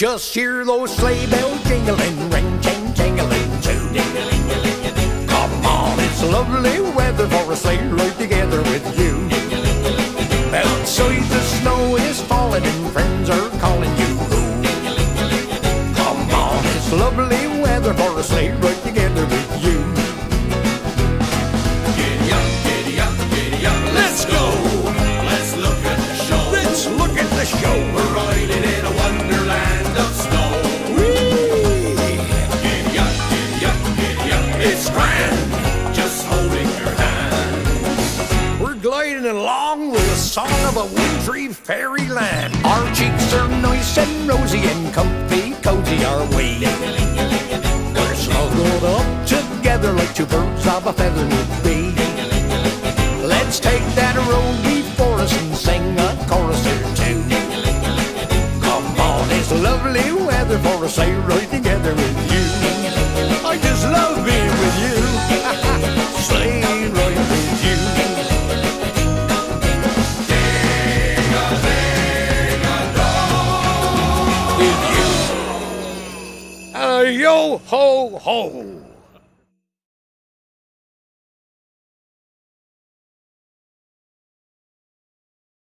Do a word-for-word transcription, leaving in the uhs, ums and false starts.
Just hear those sleigh bells jingling, ring, ting, tingling, too. Ding-a-ling-a-ling-a-ding. Come on, it's lovely weather for a sleigh ride together with you. Outside the snow is falling and friends are calling you. Come on, it's lovely weather for a sleigh ride together with you. Giddy up, giddy up, giddy up, let's go. Let's look at the show. Let's look at the show. We're riding in a wonderland of snow. Whee! Giddy up, giddy up, giddy up, it's grand. Just holding your hand. We're gliding along with a song of a wintry fairyland. Our cheeks are nice and rosy and comfy, cozy our way. We're snuggled up together like two birds of a feather would be. Let's take that road before us and sing a chorus or two. Come on, it's lovely weather for a sleigh ride together with you. I just love being with you. Sleigh ride with you. Yo ho ho!